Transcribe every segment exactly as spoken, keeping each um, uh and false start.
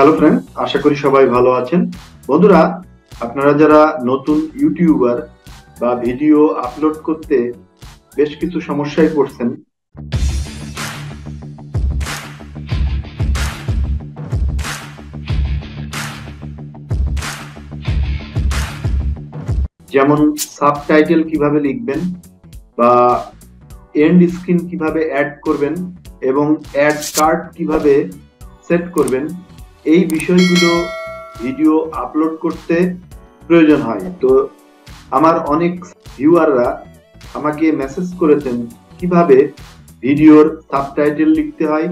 Hello friend, আশা করি সবাই ভালো আছেন। বন্ধুরা, আপনারা যারা নতুন ইউটিউবার বা ভিডিও আপলোড করতে বেশ কিছু সমস্যায় পড়ছেন, যেমন সাবটাইটেল কিভাবে লিখবেন বা এন্ড স্ক্রিন কিভাবে অ্যাড করবেন এবং অ্যাড কার্ড কিভাবে সেট করবেন, এই বিষয়গুলো ভিডিও আপলোড করতে প্রয়োজন হয়। তো আমার অনেক ভিউয়াররা আমাকে মেসেজ করেছেন কিভাবে ভিডিওর সাবটাইটেল লিখতে হয়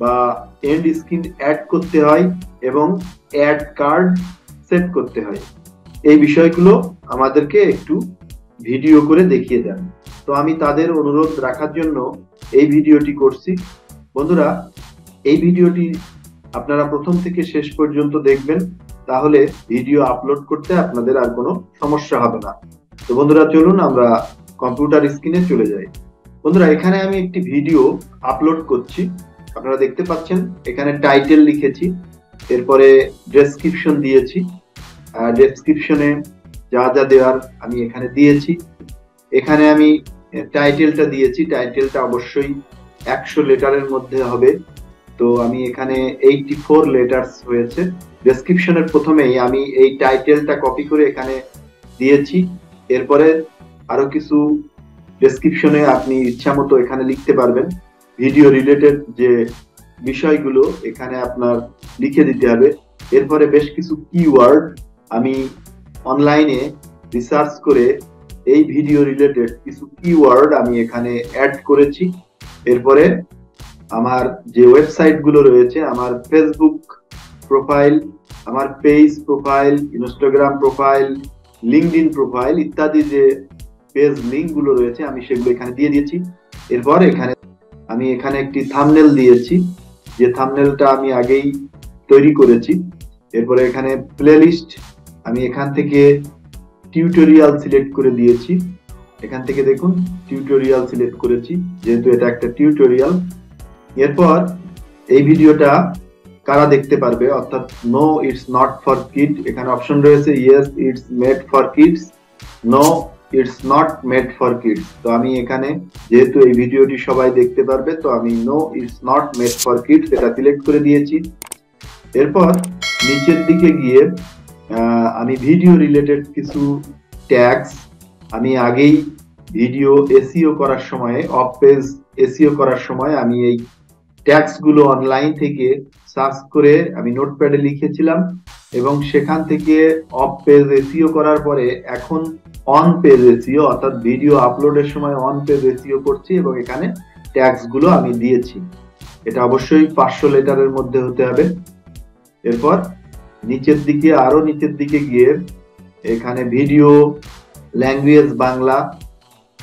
বা এন্ড স্ক্রিন অ্যাড করতে হয় এবং অ্যাড কার্ড সেট করতে হয়। এই বিষয়গুলো আমাদেরকে একটু ভিডিও করে দেখিয়ে দেন। তো আমি তাদের অনুরোধ রাখার জন্য এই ভিডিওটি করছি। বন্ধুরা, এই ভিডিওটি আপনারা প্রথম থেকে শেষ পর্যন্ত দেখবেন, তাহলে ভিডিও আপলোড করতে আপনাদের আর কোনো সমস্যা হবে না। তো বন্ধুরা, চলুন আমরা কম্পিউটার স্ক্রিনে চলে যাই। বন্ধুরা, এখানে আমি একটি ভিডিও আপলোড করছি, আপনারা দেখতে পাচ্ছেন। এখানে টাইটেল লিখেছি, এরপরে ডেসক্রিপশন দিয়েছি, ডেসক্রিপশনে যা যা দেওয়ার আমি এখানে দিয়েছি। এখানে আমি টাইটেলটা দিয়েছি, টাইটেলটা অবশ্যই একশো লেটারের মধ্যে হবে, তো আমি এখানে এইটটি ফোর লেটার্স হয়েছে। ডেসক্রিপশনের প্রথমেই আমি এই টাইটেলটা কপি করে এখানে দিয়েছি। এরপরে আরও কিছু ডেসক্রিপশনে আপনি ইচ্ছা মতো এখানে লিখতে পারবেন। ভিডিও রিলেটেড যে বিষয়গুলো এখানে আপনার লিখে দিতে হবে। এরপরে বেশ কিছু কিওয়ার্ড আমি অনলাইনে রিসার্চ করে এই ভিডিও রিলেটেড কিছু কিওয়ার্ড আমি এখানে অ্যাড করেছি। এরপরে আমার যে ওয়েবসাইটগুলো রয়েছে, আমার ফেসবুক প্রোফাইল, আমার page profile, Instagram profile, LinkedIn profile ইত্যাদি যে পেজ লিঙ্কগুলো রয়েছে আমি সেগুলো এখানে দিয়ে দিয়েছি। এরপর এখানে আমি এখানে একটি থাম্বনেল দিয়েছি, যে থাম্বনেলটা আমি আগেই তৈরি করেছি। এরপরে এখানে প্লেলিস্ট, আমি এখান থেকে টিউটোরিয়াল সিলেক্ট করে দিয়েছি। এখান থেকে দেখুন টিউটোরিয়াল সিলেক্ট করেছি, যেহেতু এটা একটা টিউটোরিয়াল। এরপর এই ভিডিওটা কারা দেখতে পারবে, অর্থাৎ no it's not for kid, এখানে অপশন রয়েছে yes it's made for kids, no it's not made for kids. তো আমি এখানে যেহেতু এই ভিডিওটি সবাই দেখতে পারবে, তো আমি no it's not made for kids এটা সিলেক্ট করে দিয়েছি। এরপর নিচের দিকে গিয়ে আমি ভিডিও রিলেটেড কিছু ট্যাগস, আমি আগেই ভিডিও এসিও করার সময়, অফ পেজ এসিও করার সময় আমি এই ট্যাগসগুলো অনলাইন থেকে সার্চ করে আমি নোটপ্যাডে লিখেছিলাম এবং সেখান থেকে অফ পেজ এসিও করার পরে এখন অন পেজ এসিও, অর্থাৎ ভিডিও আপলোডের সময় অন পেজ এসিও করছি এবং এখানে ট্যাগসগুলো আমি দিয়েছি। এটা অবশ্যই পাঁচশো লেটারের মধ্যে হতে হবে। এরপর নিচের দিকে, আরও নিচের দিকে গিয়ে এখানে video language Bangla,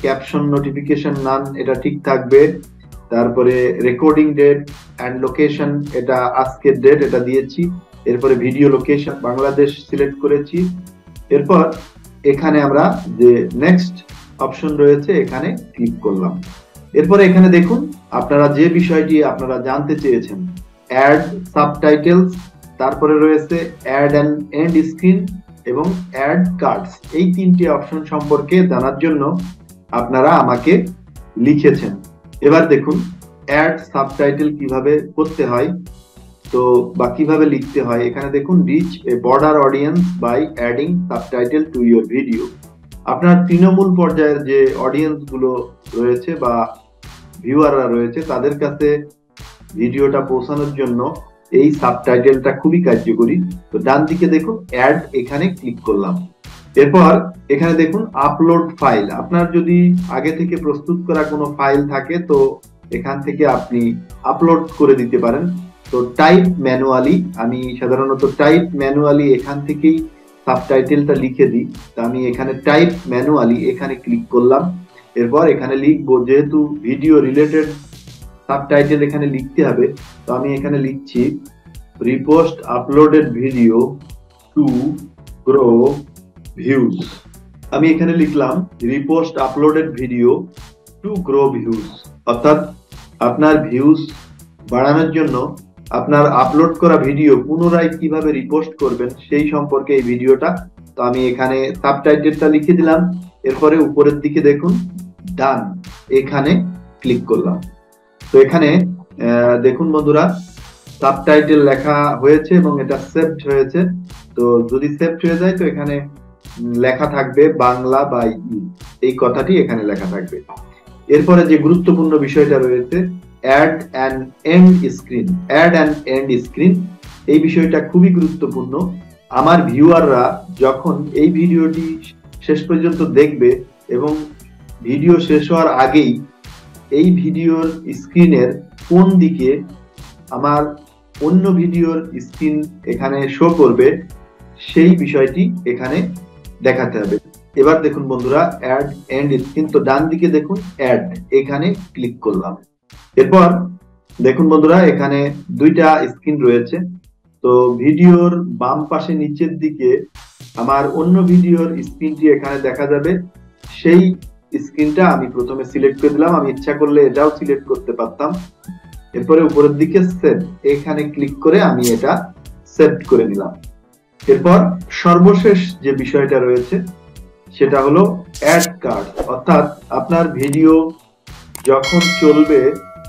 caption notification none এটা ঠিক থাকবে। তারপরে রেকর্ডিং ডেট অ্যান্ড লোকেশন, এটা আজকের ডেট এটা দিয়েছি। এরপরে ভিডিও লোকেশন বাংলাদেশ সিলেক্ট করেছি। এরপর এখানে আমরা যে নেক্সট অপশন রয়েছে এখানে ক্লিক করলাম। এরপরে এখানে দেখুন আপনারা যে বিষয়টি আপনারা জানতে চেয়েছেন, অ্যাড সাবটাইটেলস, তারপরে রয়েছে অ্যাড অ্যান্ড এন্ড স্ক্রিন এবং অ্যাড কার্ডস। এই তিনটি অপশন সম্পর্কে জানার জন্য আপনারা আমাকে লিখেছেন। এবার দেখুন অ্যাড সাবটাইটেল কিভাবে করতে হয় তো বা কিভাবে লিখতে হয়। এখানে দেখুন reach a broader audience by adding subtitle to your video. আপনার তৃণমূল পর্যায়ের যে অডিয়েন্সগুলো রয়েছে বা ভিউয়াররা রয়েছে তাদের কাছে ভিডিওটা পৌঁছানোর জন্য এই সাবটাইটেলটা খুবই কার্যকরী। তো ডান দিকে দেখুন অ্যাড, এখানে ক্লিক করলাম। এরপর এখানে দেখুন আপলোড ফাইল, আপনার যদি আগে থেকে প্রস্তুত করা কোনো ফাইল থাকে তো এখান থেকে আপনি আপলোড করে দিতে পারেন। তো টাইপ ম্যানুয়ালি, আমি সাধারণত টাইপ ম্যানুয়ালি এখান থেকেই সাবটাইটেলটা লিখে দিই। তো আমি এখানে টাইপ ম্যানুয়ালি এখানে ক্লিক করলাম। এরপর এখানে লিখবো, যেহেতু ভিডিও রিলেটেড সাবটাইটেল এখানে লিখতে হবে, তো আমি এখানে লিখছি repost uploaded video to grow views. আমি এখানে লিখলাম repost uploaded video to grow views, অর্থাৎ আপনার ভিউজ বাড়ানোর জন্য আপনার আপলোড করা ভিডিও পুনরায় কিভাবে রিপোস্ট করবেন সেই সম্পর্কে এই ভিডিওটা। তো আমি এখানে সাবটাইটেলটা লিখে দিলাম, এরপরে উপরের দিকে দেখুন ডান, এখানে ক্লিক করলাম। তো এখানে দেখুন বন্ধুরা সাবটাইটেল লেখা হয়েছে এবং এটা সেভড হয়েছে। তো যদি সেভড হয়ে যায় তো এখানে লেখা থাকবে বাংলা বা এই কথাটি এখানে লেখা থাকবে। এরপরে যে গুরুত্বপূর্ণ বিষয়টা রয়েছে add and end screen, add and end screen, এই বিষয়টা খুবই গুরুত্বপূর্ণ। আমার ভিউয়াররা যখন এই ভিডিওটি শেষ পর্যন্ত দেখবে এবং ভিডিও শেষ হওয়ার আগেই এই ভিডিওর স্ক্রিনের কোন দিকে আমার অন্য ভিডিওর স্ক্রিন এখানে শো করবে সেই বিষয়টি এখানে দেখাতে হবে। এবার দেখুন বন্ধুরা অ্যাড এন্ড স্ক্রিন, তো ডান দিকে দেখুন অ্যাড, এখানে ক্লিক করলাম। এরপর দেখুন বন্ধুরা এখানে দুইটা স্ক্রিন রয়েছে। তো ভিডিওর বাম পাশে নিচের দিকে আমার অন্য ভিডিওর স্ক্রিনটি এখানে দেখা যাবে, সেই স্ক্রিনটা আমি প্রথমে সিলেক্ট করে দিলাম। আমি ইচ্ছা করলে এটাও সিলেক্ট করতে পারতাম। এরপরে উপরের দিকে সেভ, এখানে ক্লিক করে আমি এটা সেভ করে নিলাম। এরপর সর্বশেষ যে বিষয়টা রয়েছে সেটা হলো অ্যাড কার্ড, অর্থাৎ আপনার ভিডিও যখন চলবে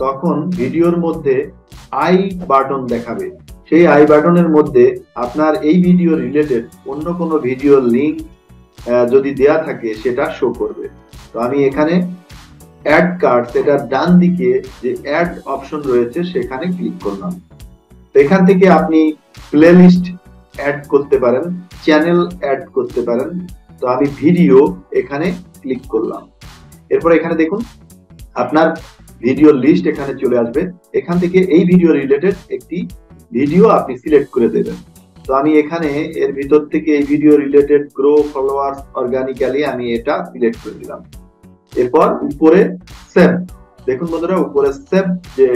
তখন ভিডিওর মধ্যে আই বাটন দেখাবে। সেই আই বাটনের মধ্যে আপনার এই ভিডিও রিলেটেড অন্য কোনো ভিডিওর লিঙ্ক যদি দেয়া থাকে সেটা শো করবে। তো আমি এখানে অ্যাড কার্ড, এটা ডান দিকে যে অ্যাড অপশন রয়েছে সেখানে ক্লিক করলাম। এখান থেকে আপনি প্লেলিস্ট অ্যাড করতে পারেন, চ্যানেল অ্যাড করতে পারেন। তো আমি ভিডিও এখানে ক্লিক করলাম। এরপর এখানে দেখুন আপনার ভিডিও লিস্ট এখানে চলে আসবে। এখান থেকে এই ভিডিও রিলেটেড একটি ভিডিও আপনি সিলেক্ট করে দেবেন। তো আমি এখানে এর ভিতর থেকে এই video related grow followers organically আমি এটা সিলেক্ট করে দিলাম। এরপর উপরে সেভ, দেখুন বন্ধুরা উপরে সেভ যে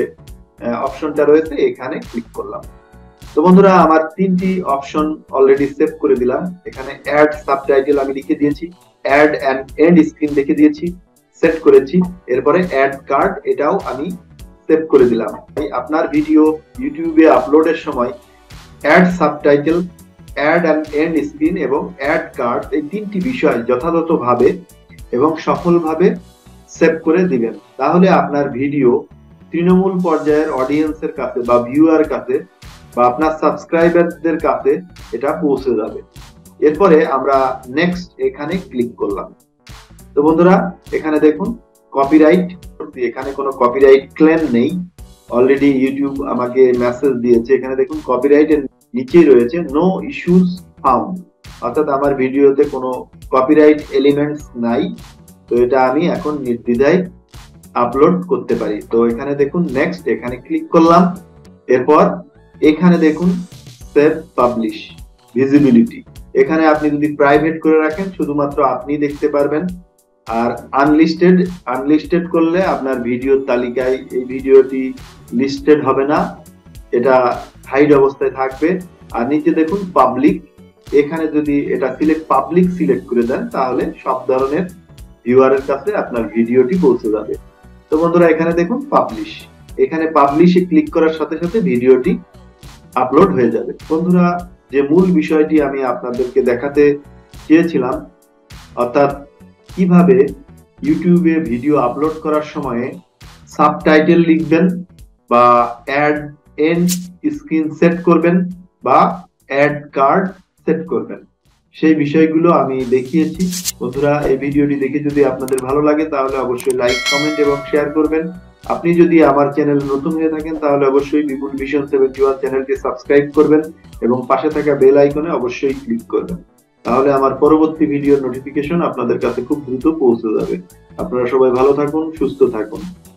অপশনটা রয়েছে এখানে ক্লিক করলাম। তো বন্ধুরা আমার তিনটি অপশন অলরেডি সেভ করে দিলাম। এখানে অ্যাড সাবটাইটেল আমি লিখে দিয়েছি, অ্যাড অ্যান্ড এন্ড স্ক্রিন লিখে দিয়েছি, সেট করেছি। এরপরে অ্যাড কার্ড, এটাও আমি সেভ করে দিলাম। আপনার ভিডিও ইউটিউবে আপলোডের সময় add subtitle, add and end screen এবং অ্যাড কার্ড এই তিনটি বিষয় যথাযথভাবে এবং সফলভাবে সেভ করে দিবেন, তাহলে আপনার ভিডিও তৃণমূল পর্যায়ের অডিয়েন্সের কাছে বা ভিউয়ার কাছে বা আপনার সাবস্ক্রাইবারদের কাছে এটা পৌঁছে যাবে। এরপরে আমরা নেক্সট এখানে ক্লিক করলাম। তো বন্ধুরা এখানে দেখুন কপিরাইট, এখানে কোনো কপিরাইট ক্লেম নেই, অলরেডি ইউটিউব আমাকে মেসেজ দিয়েছে। এখানে দেখুন কপিরাইটের নিচেই রয়েছে নো ইস্যুস ফাউন্ড, অর্থাৎ আমার ভিডিওতে কোনো কপিরাইট এলিমেন্টস নাই। তো এটা আমি এখন নির্দ্বিধায় আপলোড করতে পারি। তো এখানে দেখুন নেক্সট, এখানে ক্লিক করলাম। এরপর এখানে দেখুন সেভ, পাবলিশ, ভিজিবিলিটি, এখানে আপনি যদি প্রাইভেট করে রাখেন শুধুমাত্র আপনি দেখতে পারবেন, আর আনলিস্টেড, আনলিস্টেড করলে আপনার ভিডিওর তালিকায় এই ভিডিওটি লিস্টেড হবে না, এটা হাইড অবস্থায় থাকবে। আর নিচে দেখুন পাবলিক, এখানে যদি এটা সিলেক্ট পাবলিক সিলেক্ট করে দেন তাহলে সব ধরনের ভিউয়ারের কাছে আপনার ভিডিওটি পৌঁছে যাবে। তো বন্ধুরা এখানে দেখুন পাবলিশ, এখানে পাবলিশে ক্লিক করার সাথে সাথে ভিডিওটি আপলোড হয়ে যাবে। বন্ধুরা যে মূল বিষয়টি আমি আপনাদেরকে দেখাতে চেয়েছিলাম, অর্থাৎ কিভাবে ইউটিউবে ভিডিও আপলোড করার সময়ে সাবটাইটেল লিখবেন বা অ্যাড এন্ড স্ক্রিন সেট করবেন বা অ্যাড কার্ড সেট করবেন, সেই বিষয়গুলো আমি দেখিয়েছি। বন্ধুরা এই ভিডিওটি দেখে যদি আপনাদের ভালো লাগে তাহলে অবশ্যই লাইক, কমেন্ট এবং শেয়ার করবেন। আপনি যদি আমার চ্যানেল নতুন হয়ে থাকেন তাহলে অবশ্যই বিপুল ভিশন সেভেন্টি ওয়ান চ্যানেলটি সাবস্ক্রাইব করবেন এবং পাশে থাকা বেল আইকনে অবশ্যই ক্লিক করবেন, তাহলে আমার পরবর্তী ভিডিওর নোটিফিকেশন আপনাদের কাছে খুব দ্রুত পৌঁছে যাবে। আপনারা সবাই ভালো থাকুন, সুস্থ থাকুন।